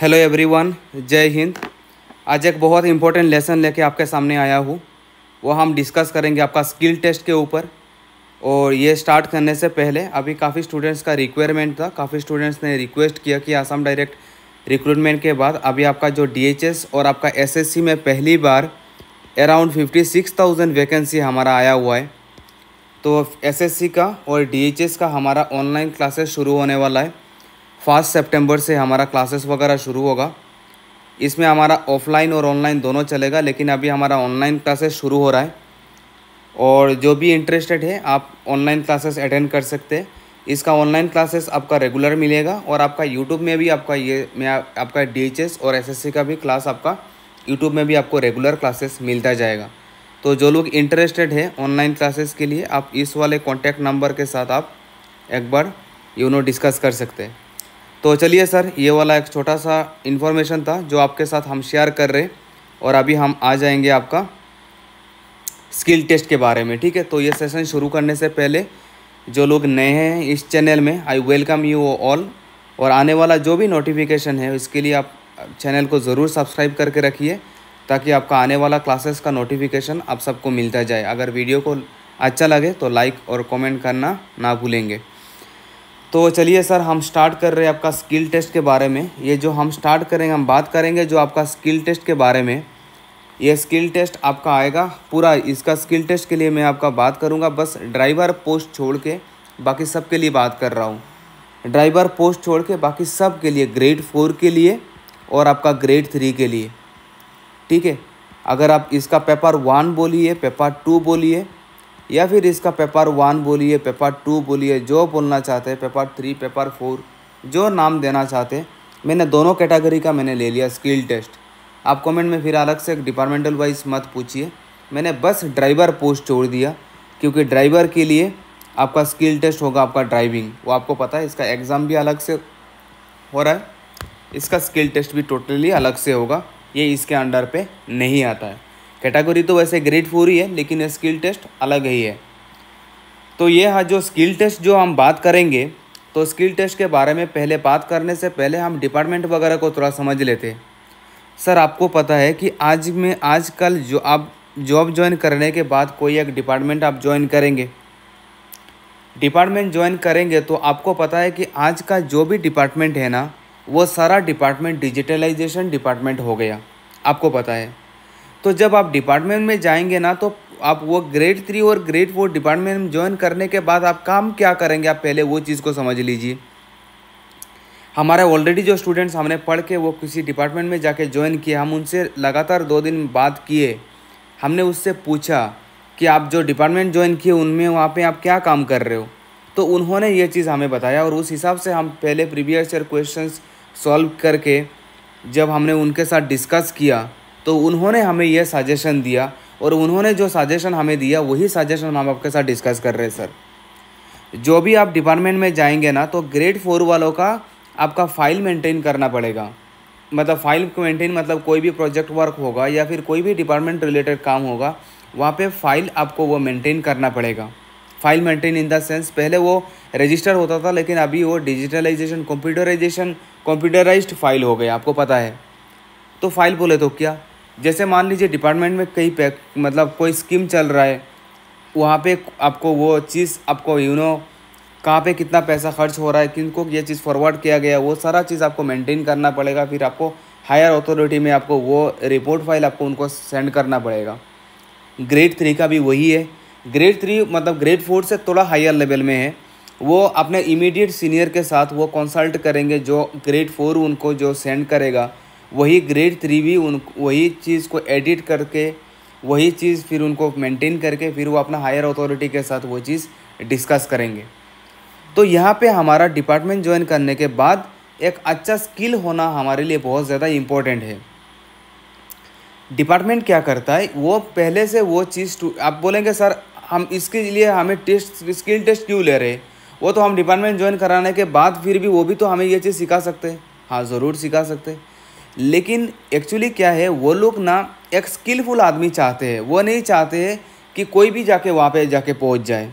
Hello everyone, जय हिंद। आज एक बहुत इंपॉर्टेंट लेसन लेके आपके सामने आया हूँ। वो हम डिस्कस करेंगे आपका स्किल टेस्ट के ऊपर। और ये स्टार्ट करने से पहले अभी काफ़ी स्टूडेंट्स का रिक्वायरमेंट था, काफ़ी स्टूडेंट्स ने रिक्वेस्ट किया कि आसाम डायरेक्ट रिक्रूटमेंट के बाद अभी आपका जो DHS और आपका SSC में पहली बार अराउंड 56,000 वैकेंसी हमारा आया हुआ है। तो SSC का और DHS का हमारा ऑनलाइन क्लासेस शुरू होने वाला है। 1 सितंबर से हमारा क्लासेस वगैरह शुरू होगा। इसमें हमारा ऑफ़लाइन और ऑनलाइन दोनों चलेगा, लेकिन अभी हमारा ऑनलाइन क्लासेस शुरू हो रहा है। और जो भी इंटरेस्टेड है आप ऑनलाइन क्लासेस अटेंड कर सकते हैं। इसका ऑनलाइन क्लासेस आपका रेगुलर मिलेगा और आपका यूट्यूब में भी आपका आपका DHS और SSC का भी क्लास आपका यूट्यूब में भी आपको रेगुलर क्लासेस मिलता जाएगा। तो जो लोग इंटरेस्टेड है ऑनलाइन क्लासेस के लिए, आप इस वाले कॉन्टैक्ट नंबर के साथ आप एक बार डिस्कस कर सकते हैं। तो चलिए सर, ये वाला एक छोटा सा इन्फॉर्मेशन था जो आपके साथ हम शेयर कर रहे। और अभी हम आ जाएंगे आपका स्किल टेस्ट के बारे में, ठीक है। तो ये सेशन शुरू करने से पहले जो लोग नए हैं इस चैनल में, आई वेलकम यू ऑल। और आने वाला जो भी नोटिफिकेशन है उसके लिए आप चैनल को ज़रूर सब्सक्राइब करके रखिए, ताकि आपका आने वाला क्लासेस का नोटिफिकेशन आप सबको मिलता जाए। अगर वीडियो को अच्छा लगे तो लाइक और कमेंट करना ना भूलेंगे। तो चलिए सर, हम स्टार्ट कर रहे हैं आपका स्किल टेस्ट के बारे में। ये जो हम स्टार्ट करेंगे, हम बात करेंगे जो आपका स्किल टेस्ट के बारे में। ये स्किल टेस्ट आपका आएगा पूरा। इसका स्किल टेस्ट के लिए मैं आपका बात करूंगा, बस ड्राइवर पोस्ट छोड़ के बाकी सब के लिए बात कर रहा हूं। ड्राइवर पोस्ट छोड़ के बाकी सब के लिए, ग्रेड 4 के लिए और आपका ग्रेड 3 के लिए, ठीक है। अगर आप इसका पेपर 1 बोलिए, पेपर 2 बोलिए, या फिर इसका पेपर 1 बोलिए, पेपर 2 बोलिए, जो बोलना चाहते हैं, पेपर 3, पेपर 4, जो नाम देना चाहते हैं। मैंने दोनों कैटेगरी का मैंने ले लिया स्किल टेस्ट। आप कमेंट में फिर अलग से डिपार्टमेंटल वाइज मत पूछिए, मैंने बस ड्राइवर पोस्ट छोड़ दिया, क्योंकि ड्राइवर के लिए आपका स्किल टेस्ट होगा, आपका ड्राइविंग, वो आपको पता है। इसका एग्ज़ाम भी अलग से हो रहा है, इसका स्किल टेस्ट भी टोटली अलग से होगा, ये इसके अंडर पे नहीं आता है। कैटेगरी तो वैसे ग्रेड 4 ही है, लेकिन ये स्किल टेस्ट अलग ही है। तो ये हाँ, जो स्किल टेस्ट जो हम बात करेंगे, तो स्किल टेस्ट के बारे में पहले बात करने से पहले हम डिपार्टमेंट वगैरह को थोड़ा समझ लेते हैं। सर आपको पता है कि आजकल जो आप जॉब ज्वाइन करने के बाद कोई एक डिपार्टमेंट आप ज्वाइन करेंगे, डिपार्टमेंट ज्वाइन करेंगे, तो आपको पता है कि आज का जो भी डिपार्टमेंट है ना, वो सारा डिपार्टमेंट डिजिटलाइजेशन डिपार्टमेंट हो गया, आपको पता है। तो जब आप डिपार्टमेंट में जाएंगे ना, तो आप वो ग्रेड 3 और ग्रेड 4 डिपार्टमेंट में ज्वाइन करने के बाद आप काम क्या करेंगे, आप पहले वो चीज़ को समझ लीजिए। हमारे ऑलरेडी जो स्टूडेंट्स हमने पढ़ के वो किसी डिपार्टमेंट में जाके ज्वाइन किए, हम उनसे लगातार 2 दिन बात किए, हमने उससे पूछा कि आप जो डिपार्टमेंट ज्वाइन किए उनमें वहाँ पे आप क्या काम कर रहे हो। तो उन्होंने ये चीज़ हमें बताया और उस हिसाब से हम पहले प्रीवियस ईयर क्वेश्चंस सॉल्व करके जब हमने उनके साथ डिस्कस किया, तो उन्होंने हमें यह सजेशन दिया और उन्होंने जो सजेशन हमें दिया वही सजेशन हम आपके साथ डिस्कस कर रहे हैं। सर जो भी आप डिपार्टमेंट में जाएंगे ना, तो ग्रेड 4 वालों का आपका फ़ाइल मेंटेन करना पड़ेगा। मतलब फ़ाइल मेंटेन मतलब कोई भी प्रोजेक्ट वर्क होगा या फिर कोई भी डिपार्टमेंट रिलेटेड काम होगा, वहाँ पे फ़ाइल आपको वो मेंटेन करना पड़ेगा। File maintain in the sense, पहले वो रजिस्टर होता था, लेकिन अभी वो डिजिटलाइजेशन कंप्यूटराइज्ड फाइल हो गया, आपको पता है। तो फाइल बोले तो क्या, जैसे मान लीजिए डिपार्टमेंट में कई मतलब कोई स्कीम चल रहा है, वहाँ पे आपको वो चीज़ आपको कहाँ पे कितना पैसा खर्च हो रहा है, किनको ये चीज़ फॉरवर्ड किया गया, वो सारा चीज़ आपको मेंटेन करना पड़ेगा। फिर आपको हायर अथॉरिटी में आपको वो रिपोर्ट फाइल आपको उनको सेंड करना पड़ेगा। ग्रेड 3 का भी वही है। ग्रेड 3 मतलब ग्रेड 4 से थोड़ा हायर लेवल में है, वो अपने इमीडिएट सीनियर के साथ वो कंसल्ट करेंगे। जो ग्रेड 4 उनको जो सेंड करेगा, वही ग्रेड 3 भी वही चीज़ को एडिट करके, वही चीज़ फिर उनको मेंटेन करके, फिर वो अपना हायर अथॉरिटी के साथ वो चीज़ डिस्कस करेंगे। तो यहाँ पे हमारा डिपार्टमेंट ज्वाइन करने के बाद एक अच्छा स्किल होना हमारे लिए बहुत ज़्यादा इम्पोर्टेंट है। डिपार्टमेंट क्या करता है, वो पहले से वो चीज़, आप बोलेंगे सर हम इसके लिए हमें स्किल टेस्ट क्यों ले रहे हैं, वो तो हम डिपार्टमेंट ज्वाइन कराने के बाद फिर भी वो भी तो हमें ये चीज़ सिखा सकते हैं। हाँ ज़रूर सिखा सकते हैं, लेकिन एक्चुअली क्या है, वो लोग ना एक स्किलफुल आदमी चाहते हैं। वो नहीं चाहते है कि कोई भी जाके वहाँ पर जाके पहुँच जाए।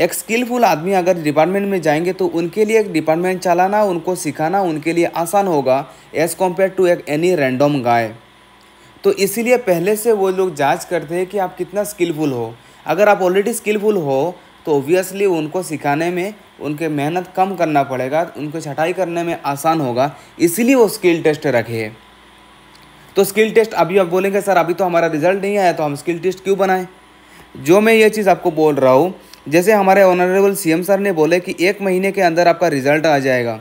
एक स्किलफुल आदमी अगर डिपार्टमेंट में जाएंगे तो उनके लिए एक डिपार्टमेंट चलाना, उनको सिखाना उनके लिए आसान होगा एज़ कम्पेयर टू एक एनी रैंडम गाय। तो इसीलिए पहले से वो लोग जांच करते हैं कि आप कितना स्किलफुल हो। अगर आप ऑलरेडी स्किलफुल हो तो ऑब्वियसली उनको सिखाने में उनके मेहनत कम करना पड़ेगा, उनको छटाई करने में आसान होगा, इसीलिए वो स्किल टेस्ट रखे। तो स्किल टेस्ट अभी आप बोलेंगे सर अभी तो हमारा रिजल्ट नहीं आया तो हम स्किल टेस्ट क्यों बनाएं? जो मैं ये चीज़ आपको बोल रहा हूँ, जैसे हमारे ऑनरेबल सीएम सर ने बोले कि एक महीने के अंदर आपका रिजल्ट आ जाएगा,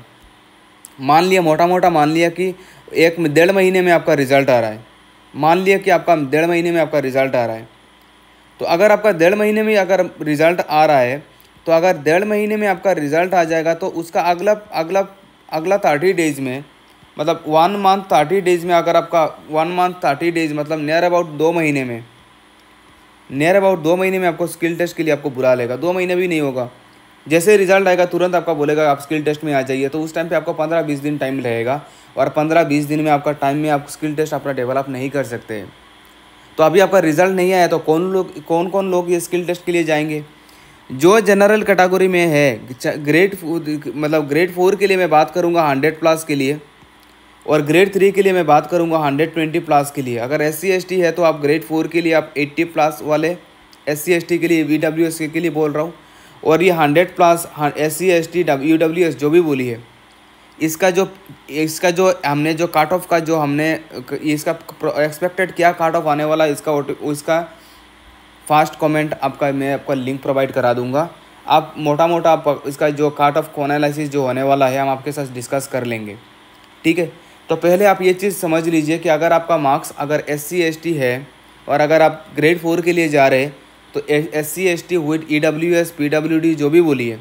मान लिया, मोटा मोटा मान लिया कि एक डेढ़ महीने में आपका रिजल्ट आ रहा है, मान लिया कि आपका डेढ़ महीने में आपका रिज़ल्ट आ रहा है। तो अगर आपका डेढ़ महीने में अगर रिज़ल्ट आ रहा है तो अगर डेढ़ महीने में आपका रिज़ल्ट आ जाएगा तो उसका अगला 30 डेज़ में, मतलब 1 मंथ 30 डेज़ में, अगर आपका 1 मंथ 30 डेज़ मतलब नियर अबाउट दो महीने में आपको स्किल टेस्ट के लिए आपको बुला लेगा। 2 महीने भी नहीं होगा, जैसे रिजल्ट आएगा तुरंत आपका बोलेगा आप स्किल टेस्ट में आ जाइए। तो उस टाइम पे आपको 15-20 दिन टाइम लगेगा और 15-20 दिन में आपका टाइम में आप स्किल टेस्ट अपना डेवलप नहीं कर सकते। तो अभी आपका रिजल्ट नहीं आया तो कौन कौन लोग ये स्किल टेस्ट के लिए जाएंगे? जो जनरल कैटेगरी में है, ग्रेड 4 के लिए मैं बात करूँगा 100+ के लिए, और ग्रेड 3 के लिए मैं बात करूँगा 120+ के लिए। अगर SC/ST है तो आप ग्रेड 4 के लिए आप 80+ वाले SC/ST के लिए, EWS के लिए बोल रहा हूँ, और ये 100+ SC/ST UWS जो भी बोली है, इसका जो हमने जो काट ऑफ का जो हमने इसका एक्सपेक्टेड क्या काट ऑफ आने वाला, इसका फास्ट कमेंट आपका मैं आपका लिंक प्रोवाइड करा दूंगा। आप मोटा मोटा आप इसका जो काट ऑफ एनालिसिस जो होने वाला है हम आपके साथ डिस्कस कर लेंगे, ठीक है। तो पहले आप ये चीज़ समझ लीजिए कि अगर आपका मार्क्स अगर SC/ST है और अगर आप ग्रेड 4 के लिए जा रहे तो SC/ST विद EWS PWD जो भी बोलिए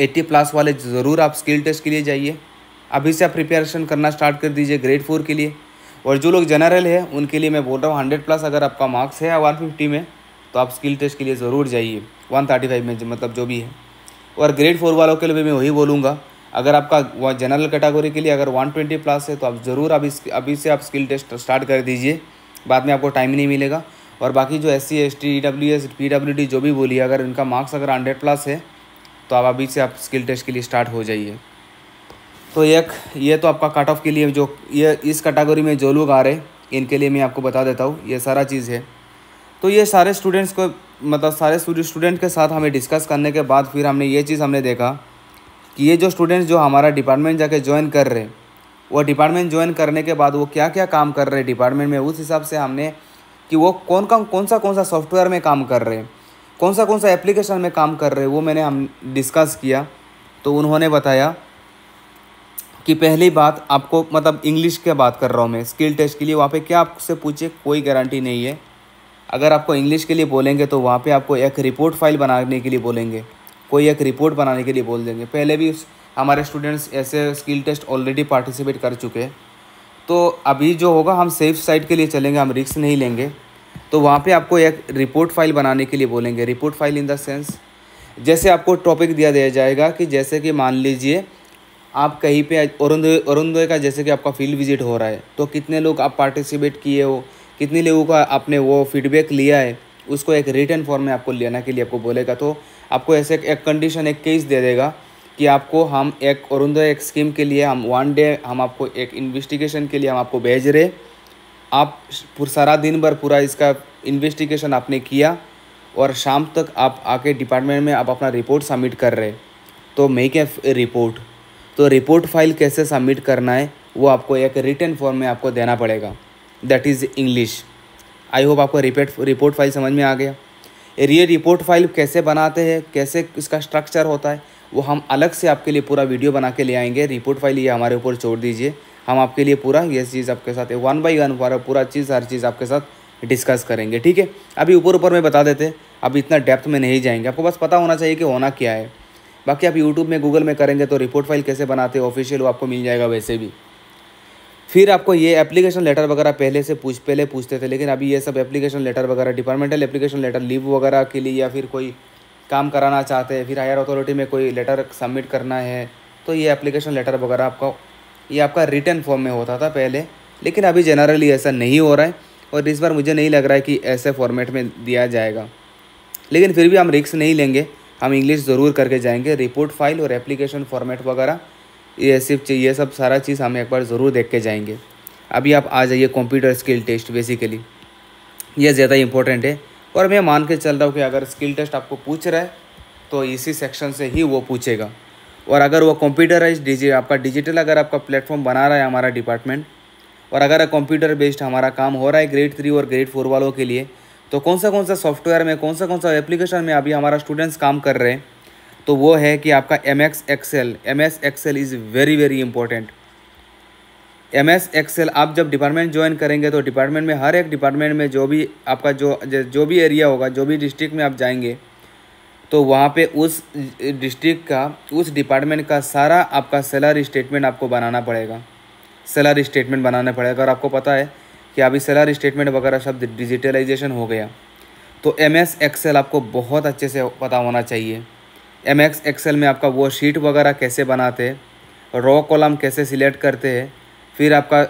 80+ वाले ज़रूर आप स्किल टेस्ट के लिए जाइए। अभी से आप प्रिपरेशन करना स्टार्ट कर दीजिए ग्रेड 4 के लिए। और जो लोग जनरल है उनके लिए मैं बोल रहा हूँ 100+ अगर आपका मार्क्स है 150 में तो आप स्किल टेस्ट के लिए ज़रूर जाइए, 135 में मतलब जो भी है। और ग्रेड 4 वालों के लिए मैं वही बोलूँगा, अगर आपका जनरल कैटेगरी के लिए अगर 120+ है तो आप ज़रूर अभी से आप स्किल टेस्ट स्टार्ट कर दीजिए, बाद में आपको टाइम नहीं मिलेगा। और बाकी जो SC/ST EWS PWD जो भी बोलिए, अगर उनका मार्क्स अगर 100+ है तो आप अभी से आप स्किल टेस्ट के लिए स्टार्ट हो जाइए। तो एक ये तो आपका कट ऑफ के लिए जो ये इस कैटेगरी में जो लोग आ रहे इनके लिए मैं आपको बता देता हूँ, ये सारा चीज़ है। तो ये सारे स्टूडेंट्स को मतलब सारे स्टूडेंट के साथ हमें डिस्कस करने के बाद फिर हमने ये चीज़ हमने देखा कि ये जो स्टूडेंट्स जो हमारा डिपार्टमेंट जाके ज्वाइन कर रहे हैं, वो डिपार्टमेंट ज्वाइन करने के बाद वो क्या क्या काम कर रहे हैं डिपार्टमेंट में, उस हिसाब से हमने कि वो कौन सा सॉफ्टवेयर में काम कर रहे हैं, कौन सा एप्लीकेशन में काम कर रहे हैं, वो हम डिस्कस किया। तो उन्होंने बताया कि पहली बात आपको मतलब इंग्लिश की बात कर रहा हूँ मैं स्किल टेस्ट के लिए, वहाँ पे क्या आपसे पूछे कोई गारंटी नहीं है। अगर आपको इंग्लिश के लिए बोलेंगे तो वहाँ पे आपको एक रिपोर्ट फाइल बनाने के लिए बोलेंगे, कोई एक रिपोर्ट बनाने के लिए बोल देंगे। पहले भी हमारे स्टूडेंट्स ऐसे स्किल टेस्ट ऑलरेडी पार्टिसिपेट कर चुके हैं। तो अभी जो होगा हम सेफ साइड के लिए चलेंगे, हम रिस्क नहीं लेंगे। तो वहाँ पे आपको एक रिपोर्ट फाइल बनाने के लिए बोलेंगे, report file in the sense जैसे आपको टॉपिक दिया जाएगा कि जैसे कि मान लीजिए आप कहीं पे अरुणोदय का जैसे कि आपका फील्ड विजिट हो रहा है तो कितने लोग आप पार्टिसिपेट किए हो, कितने लोगों का आपने वो फीडबैक लिया है, उसको एक रिटर्न फॉर्म में आपको लेना के लिए आपको बोलेगा। तो आपको ऐसे एक कंडीशन एक केस दे देगा कि आपको हम एक अरुणोदय एक स्कीम के लिए हम 1 डे हम आपको एक इन्वेस्टिगेशन के लिए हम आपको भेज रहे, आप सारा दिन भर पूरा इसका इन्वेस्टिगेशन आपने किया और शाम तक आप आके डिपार्टमेंट में आप अपना रिपोर्ट सबमिट कर रहे। तो मेक ए रिपोर्ट, तो रिपोर्ट फाइल कैसे सबमिट करना है वो आपको एक रिटर्न फॉर्म में आपको देना पड़ेगा, that is English. I hope आपको रिपोर्ट फाइल समझ में आ गया। ये रिपोर्ट फाइल कैसे बनाते हैं, कैसे इसका स्ट्रक्चर होता है, वो हम अलग से आपके लिए पूरा वीडियो बना के ले आएंगे। रिपोर्ट फाइल ये हमारे ऊपर छोड़ दीजिए, हम आपके लिए पूरा ये चीज़ आपके साथ 1 बाई 1 पूरा चीज़ हर चीज़ आपके साथ डिस्कस करेंगे, ठीक है। अभी ऊपर में बता देते, अभी इतना डेप्थ में नहीं जाएंगे, आपको बस पता होना चाहिए कि होना क्या है। बाकी आप YouTube में गूगल में करेंगे तो रिपोर्ट फाइल कैसे बनाते हैं ऑफिशियल वो आपको मिल जाएगा। वैसे भी फिर आपको ये एप्लीकेशन लेटर वगैरह पहले पूछते थे, लेकिन अभी ये सब एप्लीकेशन लेटर वगैरह डिपार्टमेंटल एप्लीकेशन लेटर लीव वगैरह के लिए, या फिर कोई काम कराना चाहते हैं, फिर हायर अथॉरिटी में कोई लेटर सबमिट करना है तो ये एप्लीकेशन लेटर वगैरह आपका रिटर्न फॉर्म में होता था पहले, लेकिन अभी जनरली ऐसा नहीं हो रहा है और इस बार मुझे नहीं लग रहा है कि ऐसे फॉर्मेट में दिया जाएगा। लेकिन फिर भी हम रिस्क नहीं लेंगे, हम इंग्लिश ज़रूर करके जाएंगे। रिपोर्ट फाइल और एप्लीकेशन फॉर्मेट वगैरह ये सिर्फ ये सब सारा चीज़ हम एक बार ज़रूर देख के जाएंगे। अभी आप आ जाइए कंप्यूटर स्किल टेस्ट, बेसिकली ये ज़्यादा इंपॉर्टेंट है और मैं मान के चल रहा हूँ कि अगर स्किल टेस्ट आपको पूछ रहा है तो इसी सेक्शन से ही वो पूछेगा। और अगर वो कंप्यूटराइज आपका डिजिटल अगर आपका प्लेटफॉर्म बना रहा है हमारा डिपार्टमेंट, और अगर कंप्यूटर बेस्ड हमारा काम हो रहा है ग्रेड 3 और ग्रेड 4 वालों के लिए, तो कौन सा सॉफ्टवेयर में कौन सा एप्लीकेशन में अभी हमारा स्टूडेंट्स काम कर रहे हैं, तो वो है कि आपका MS Excel is very very important. MS Excel आप जब डिपार्टमेंट ज्वाइन करेंगे तो डिपार्टमेंट में हर एक डिपार्टमेंट में जो भी आपका जो भी एरिया होगा, जो भी डिस्ट्रिक्ट में आप जाएंगे, तो वहाँ पे उस डिस्ट्रिक्ट का उस डिपार्टमेंट का सारा आपका सैलरी स्टेटमेंट आपको बनाना पड़ेगा, सैलरी स्टेटमेंट बनाना पड़ेगा। और आपको पता है कि अभी सैलरी स्टेटमेंट वगैरह सब डिजिटलाइजेशन हो गया, तो MS Excel आपको बहुत अच्छे से पता होना चाहिए। MS Excel में आपका वो शीट वगैरह कैसे बनाते हैं, रॉ कॉलम कैसे सिलेक्ट करते हैं, फिर आपका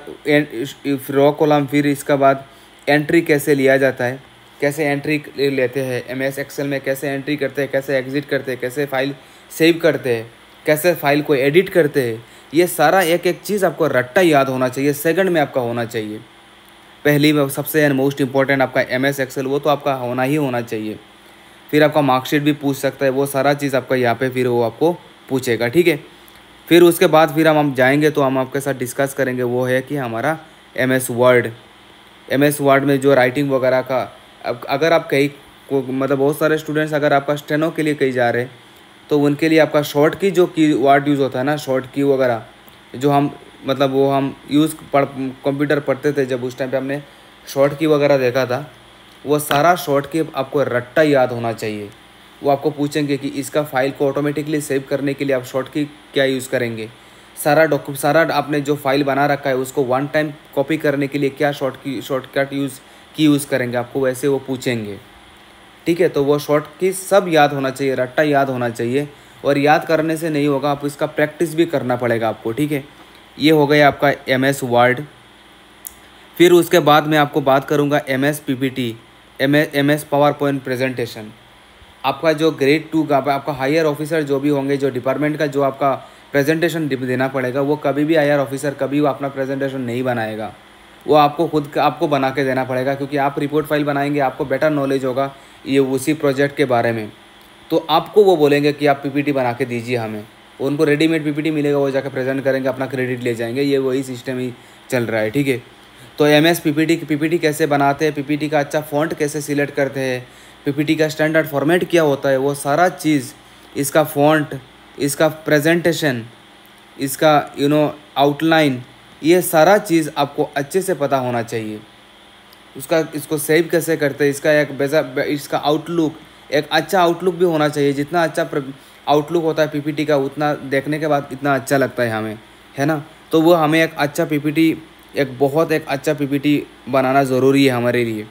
रॉ कॉलम, फिर इसका बाद एंट्री कैसे लिया जाता है, कैसे एंट्री लेते हैं MS Excel में, कैसे एंट्री करते हैं, कैसे एग्जिट करते हैं, कैसे फाइल सेव करते हैं, कैसे फाइल को एडिट करते हैं, ये सारा एक एक चीज़ आपको रट्टा याद होना चाहिए, सेकंड में आपका होना चाहिए। पहली सबसे एंड मोस्ट इम्पॉर्टेंट आपका MS Excel, वो तो आपका होना ही होना चाहिए। फिर आपका मार्कशीट भी पूछ सकता है, वो सारा चीज़ आपका यहाँ पर फिर वो आपको पूछेगा, ठीक है। फिर उसके बाद फिर हम जाएंगे तो हम आपके साथ डिस्कस करेंगे, वो है कि हमारा MS Word में जो राइटिंग वगैरह का, अगर आप कहीं मतलब बहुत सारे स्टूडेंट्स अगर आपका स्टेनो के लिए कहीं जा रहे तो उनके लिए आपका शॉर्ट की जो की वर्ड यूज़ होता है ना, शॉर्ट की वगैरह जो हम मतलब वो हम यूज़ कंप्यूटर पढ़ते थे जब, उस टाइम पे हमने शॉर्ट की वगैरह देखा था, वो सारा शॉर्ट की आपको रट्टा याद होना चाहिए। वो आपको पूछेंगे कि इसका फाइल को ऑटोमेटिकली सेव करने के लिए आप शॉर्ट की क्या यूज़ करेंगे, सारा आपने जो फाइल बना रखा है उसको वन टाइम कॉपी करने के लिए क्या शॉर्टकट यूज़ करेंगे, आपको वैसे वो पूछेंगे, ठीक है। तो वो शॉर्ट की सब याद होना चाहिए, रट्टा याद होना चाहिए। और याद करने से नहीं होगा, आप इसका प्रैक्टिस भी करना पड़ेगा आपको, ठीक है। ये हो गया आपका MS Word। फिर उसके बाद मैं आपको बात करूँगा MS PPT, MS PowerPoint presentation. आपका जो ग्रेड 2 का आपका हायर ऑफिसर जो भी होंगे, जो डिपार्टमेंट का जो आपका प्रेजेंटेशन देना पड़ेगा, वो कभी भी हायर ऑफिसर कभी वो अपना प्रेजेंटेशन नहीं बनाएगा, वो आपको खुद आपको बना के देना पड़ेगा, क्योंकि आप रिपोर्ट फाइल बनाएंगे, आपको बेटर नॉलेज होगा ये उसी प्रोजेक्ट के बारे में, तो आपको वो बोलेंगे कि आप PPT बना के दीजिए हमें। उनको रेडीमेड PPT मिलेगा, वो जाकर प्रेजेंट करेंगे, अपना क्रेडिट ले जाएंगे। ये वही सिस्टम ही चल रहा है, ठीक है। तो MS PPT कैसे बनाते हैं, PPT का अच्छा फॉन्ट कैसे सिलेक्ट करते हैं, PPT का स्टैंडर्ड फॉर्मेट क्या होता है, वो सारा चीज़, इसका फॉन्ट, इसका प्रेजेंटेशन, इसका आउटलाइन, ये सारा चीज़ आपको अच्छे से पता होना चाहिए। उसका इसको सेव कैसे करते हैं, इसका इसका आउटलुक, एक अच्छा आउटलुक भी होना चाहिए। जितना अच्छा आउटलुक होता है PPT का, उतना देखने के बाद इतना अच्छा लगता है हमें, है ना। तो वो हमें एक अच्छा PPT, एक अच्छा PPT बनाना ज़रूरी है हमारे लिए।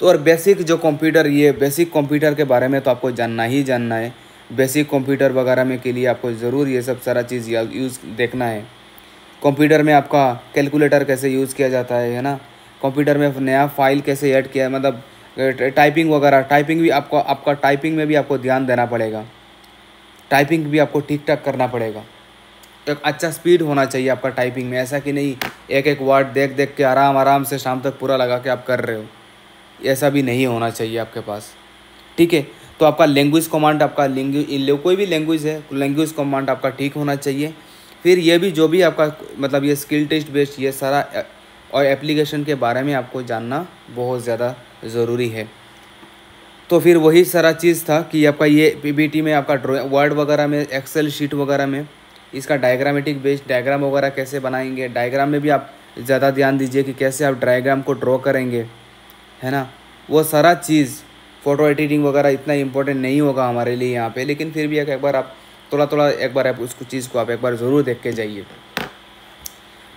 तो और बेसिक जो कंप्यूटर, ये बेसिक कंप्यूटर के बारे में तो आपको जानना ही जानना है। बेसिक कंप्यूटर वगैरह में के लिए आपको ज़रूर ये सब सारा चीज़ यूज़ देखना है। कंप्यूटर में आपका कैलकुलेटर कैसे यूज़ किया जाता है ना, कंप्यूटर में नया फाइल कैसे ऐड किया, मतलब टाइपिंग वगैरह, टाइपिंग भी आपका टाइपिंग में भी आपको ध्यान देना पड़ेगा, टाइपिंग भी आपको ठीक ठाक करना पड़ेगा। एक अच्छा स्पीड होना चाहिए आपका टाइपिंग में, ऐसा कि नहीं एक वर्ड देख के आराम से शाम तक पूरा लगा के आप कर रहे हो, ऐसा भी नहीं होना चाहिए आपके पास, ठीक है। तो आपका लैंग्वेज कमांड, कोई भी लैंग्वेज है, लैंग्वेज कमांड आपका ठीक होना चाहिए। फिर ये भी जो भी आपका मतलब ये स्किल टेस्ट बेस्ड ये सारा और एप्लीकेशन के बारे में आपको जानना बहुत ज़्यादा ज़रूरी है। तो फिर वही सारा चीज़ था कि आपका ये PPT में आपका वर्ड वगैरह में, एक्सेल शीट वगैरह में इसका डायग्रामेटिक बेस्ड डायग्राम वगैरह कैसे बनाएंगे, डायग्राम में भी आप ज़्यादा ध्यान दीजिए कि कैसे आप डायग्राम को ड्रॉ करेंगे, है ना। वो सारा चीज़ फ़ोटो एडिटिंग वगैरह इतना इम्पोर्टेंट नहीं होगा हमारे लिए यहाँ पे, लेकिन फिर भी एक बार आप थोड़ा एक बार आप उस चीज़ को आप एक बार ज़रूर देख के जाइए।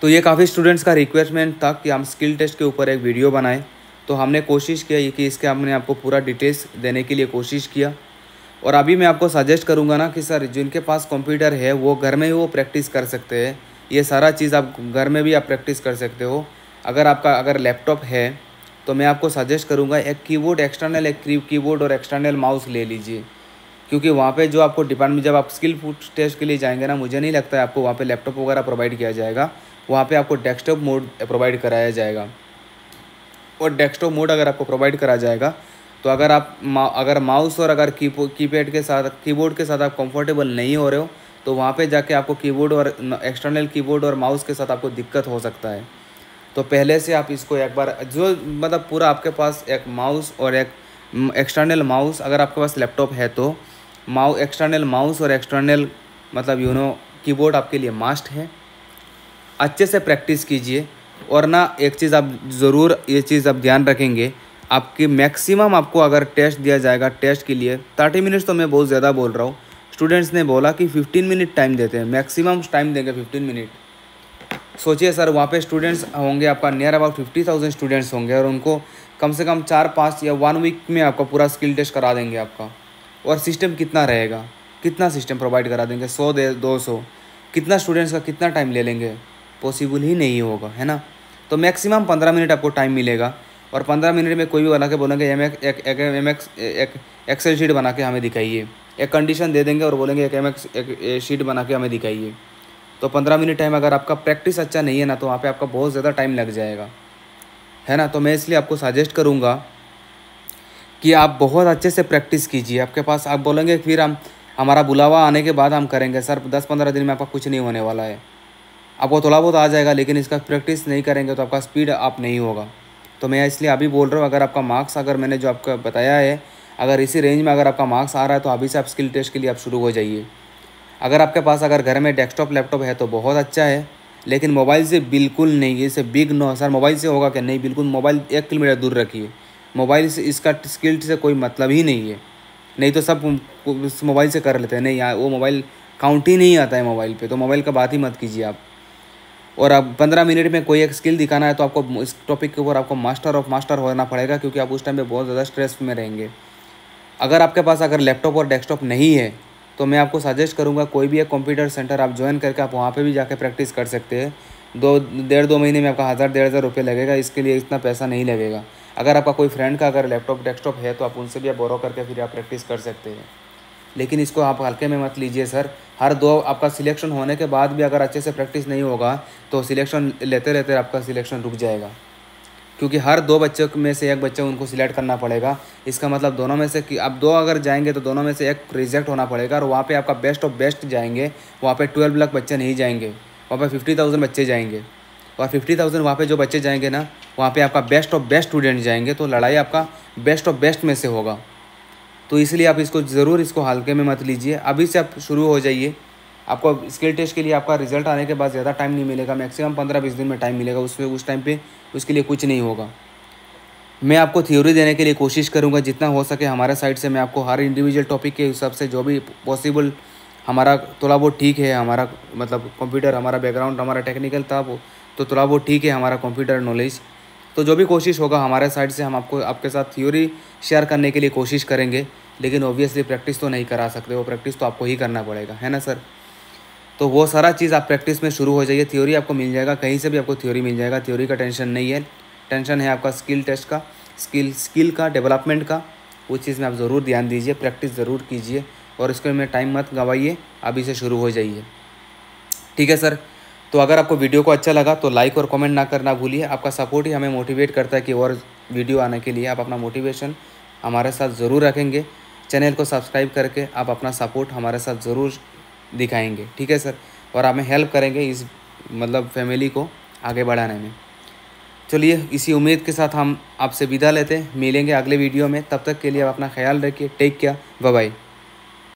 तो ये काफ़ी स्टूडेंट्स का रिक्वेस्टमेंट था कि हम स्किल टेस्ट के ऊपर एक वीडियो बनाएं, तो हमने कोशिश किया कि इसके हमने आपको पूरा डिटेल्स देने के लिए कोशिश किया। और अभी मैं आपको सजेस्ट करूँगा ना कि सर जिनके पास कंप्यूटर है वो घर में ही वो प्रैक्टिस कर सकते हैं, ये सारा चीज़ आप घर में भी आप प्रैक्टिस कर सकते हो। अगर लैपटॉप है तो मैं आपको सजेस्ट करूंगा एक कीबोर्ड, एक्सटर्नल एक कीबोर्ड और एक्सटर्नल माउस ले लीजिए। क्योंकि वहाँ पे जो आपको डिपार्टमेंट जब आप स्किल टेस्ट के लिए जाएंगे ना, मुझे नहीं लगता है आपको वहाँ पे लैपटॉप वगैरह प्रोवाइड किया जाएगा। वहाँ पे आपको डेस्कटॉप मोड प्रोवाइड कराया जाएगा। और डेस्कटॉप मोड अगर आपको प्रोवाइड करा जाएगा तो अगर आप माउस और अगर कीपैड के साथ कीबोर्ड के साथ आप कंफर्टेबल नहीं हो रहे हो तो वहाँ पे जाके आपको कीबोर्ड और एक्सटर्नल कीबोर्ड और माउस के साथ आपको दिक्कत हो सकता है। तो पहले से आप इसको एक बार जो मतलब पूरा आपके पास एक माउस और एक एक्सटर्नल माउस, अगर आपके पास लैपटॉप है तो एक्सटर्नल माउस और एक्सटर्नल मतलब कीबोर्ड आपके लिए मस्ट है। अच्छे से प्रैक्टिस कीजिए। और ना एक चीज़ आप ज़रूर ये चीज़ आप ध्यान रखेंगे, आपकी मैक्सिमम आपको अगर टेस्ट दिया जाएगा टेस्ट के लिए 30 मिनट्स, तो मैं बहुत ज़्यादा बोल रहा हूँ। स्टूडेंट्स ने बोला कि 15 मिनट टाइम देते हैं, मैक्सिमम टाइम देंगे 15 मिनट। सोचिए सर, वहाँ पे स्टूडेंट्स होंगे आपका नियर अबाउट 50,000 स्टूडेंट्स होंगे और उनको कम से कम 4-5 या 1 वीक में आपका पूरा स्किल टेस्ट करा देंगे आपका। और सिस्टम कितना रहेगा, कितना सिस्टम प्रोवाइड करा देंगे, 100 200, कितना स्टूडेंट्स का कितना टाइम ले लेंगे, पॉसिबल ही नहीं होगा, है ना। तो मैक्सिमम 15 मिनट आपको टाइम मिलेगा और 15 मिनट में कोई भी बना के बोलेंगे एक एक्सेल शीट बना के हमें दिखाइए, एक कंडीशन दे देंगे और बोलेंगे एक शीट बना के हमें दिखाइए। तो 15 मिनट टाइम, अगर आपका प्रैक्टिस अच्छा नहीं है ना तो वहाँ पे आपका बहुत ज़्यादा टाइम लग जाएगा, है ना। तो मैं इसलिए आपको सजेस्ट करूँगा कि आप बहुत अच्छे से प्रैक्टिस कीजिए। आपके पास आप बोलेंगे फिर हम हमारा बुलावा आने के बाद हम करेंगे, सर 10-15 दिन में आपका कुछ नहीं होने वाला है। आपको थोड़ा बहुत आ जाएगा लेकिन इसका प्रैक्टिस नहीं करेंगे तो आपका स्पीड अप नहीं होगा। तो मैं इसलिए अभी बोल रहा हूँ, अगर आपका मार्क्स अगर मैंने जो आपको बताया है अगर इसी रेंज में अगर आपका मार्क्स आ रहा है तो अभी से आप स्किल टेस्ट के लिए आप शुरू हो जाइए। अगर आपके पास अगर घर में डेस्कटॉप लैपटॉप है तो बहुत अच्छा है, लेकिन मोबाइल से बिल्कुल नहीं। जैसे बिग नो सर, मोबाइल से होगा क्या, नहीं, बिल्कुल मोबाइल 1 किलोमीटर दूर रखिए। मोबाइल से इसका स्किल से कोई मतलब ही नहीं है, नहीं तो सब मोबाइल से कर लेते हैं। नहीं, वो मोबाइल काउंट ही नहीं आता है मोबाइल पर, तो मोबाइल का बात ही मत कीजिए आप। और अब 15 मिनट में कोई एक स्किल दिखाना है तो आपको इस टॉपिक के ऊपर आपको मास्टर ऑफ मास्टर होना पड़ेगा, क्योंकि आप उस टाइम पर बहुत ज़्यादा स्ट्रेस में रहेंगे। अगर आपके पास अगर लैपटॉप और डेस्कटॉप नहीं है तो मैं आपको सजेस्ट करूंगा कोई भी एक कंप्यूटर सेंटर आप ज्वाइन करके आप वहां पे भी जाके प्रैक्टिस कर सकते हैं। 1.5-2 महीने में आपका 1000-1500 रुपये लगेगा, इसके लिए इतना पैसा नहीं लगेगा। अगर आपका कोई फ्रेंड का अगर लैपटॉप डेस्कटॉप है तो आप उनसे भी आप बोरो करके फिर आप प्रैक्टिस कर सकते हैं। लेकिन इसको आप हल्के में मत लीजिए सर, हर दो आपका सिलेक्शन होने के बाद भी अगर अच्छे से प्रैक्टिस नहीं होगा तो सिलेक्शन लेते रहते आपका सिलेक्शन रुक जाएगा, क्योंकि हर 2 बच्चों में से 1 बच्चा उनको सिलेक्ट करना पड़ेगा। इसका मतलब दोनों में से कि आप 2 अगर जाएंगे तो दोनों में से 1 रिजेक्ट होना पड़ेगा। और वहाँ पे आपका बेस्ट ऑफ बेस्ट जाएंगे, वहाँ पे 12 लाख बच्चे नहीं जाएंगे, वहाँ पे 50,000 बच्चे जाएंगे। और 50,000 वहाँ पे जो बच्चे जाएंगे ना, वहाँ पे आपका बेस्ट ऑफ बेस्ट स्टूडेंट जाएंगे, तो लड़ाई आपका बेस्ट ऑफ बेस्ट में से होगा। तो इसलिए आप इसको ज़रूर इसको हल्के में मत लीजिए, अभी से आप शुरू हो जाइए। आपको स्किल टेस्ट के लिए आपका रिजल्ट आने के बाद ज़्यादा टाइम नहीं मिलेगा, मैक्सिमम 15-20 दिन में टाइम मिलेगा। उसमें उस टाइम पे उसके लिए कुछ नहीं होगा। मैं आपको थ्योरी देने के लिए कोशिश करूँगा जितना हो सके हमारे साइड से। मैं आपको हर इंडिविजुअल टॉपिक के हिसाब से जो भी पॉसिबल हमारा थोड़ा बहुत ठीक है, हमारा मतलब कंप्यूटर हमारा बैकग्राउंड हमारा टेक्निकल था वो तो थोड़ा बहुत ठीक है हमारा कंप्यूटर नॉलेज, तो जो भी कोशिश होगा हमारे साइड से हम आपको आपके साथ थ्योरी शेयर करने के लिए कोशिश करेंगे। लेकिन ऑब्वियसली प्रैक्टिस तो नहीं करा सकते, वो प्रैक्टिस तो आपको ही करना पड़ेगा, है ना सर। तो वो सारा चीज़ आप प्रैक्टिस में शुरू हो जाइए। थ्योरी आपको मिल जाएगा, कहीं से भी आपको थ्योरी मिल जाएगा, थ्योरी का टेंशन नहीं है। टेंशन है आपका स्किल टेस्ट का, स्किल का डेवलपमेंट का। उस चीज़ में आप ज़रूर ध्यान दीजिए, प्रैक्टिस ज़रूर कीजिए और इसके में टाइम मत गंवाइए, अभी से शुरू हो जाइए। ठीक है सर। तो अगर आपको वीडियो को अच्छा लगा तो लाइक और कमेंट ना करना भूलिए। आपका सपोर्ट ही हमें मोटिवेट करता है कि और वीडियो आने के लिए। आप अपना मोटिवेशन हमारे साथ ज़रूर रखेंगे, चैनल को सब्सक्राइब करके आप अपना सपोर्ट हमारे साथ ज़रूर दिखाएंगे। ठीक है सर। और हमें हेल्प करेंगे इस मतलब फैमिली को आगे बढ़ाने में। चलिए, इसी उम्मीद के साथ हम आपसे विदा लेते हैं। मिलेंगे अगले वीडियो में, तब तक के लिए आप अपना ख्याल रखिए। Take care, bye bye.